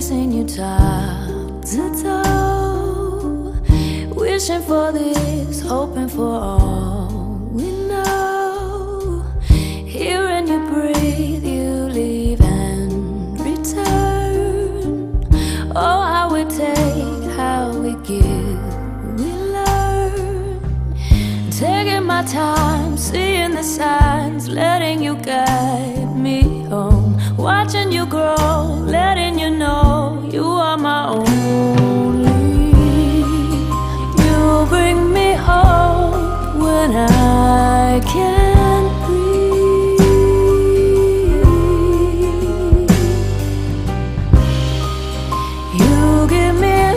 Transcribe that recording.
chasing you top to toe, wishing for this, hoping for all we know. Hearing you breathe, you leave and return. Oh, how we take, how we give, we learn. Taking my time, seeing the signs, letting you guide me home. Watching you grow, letting you know you are my only. You bring me hope when I can't breathe. You give me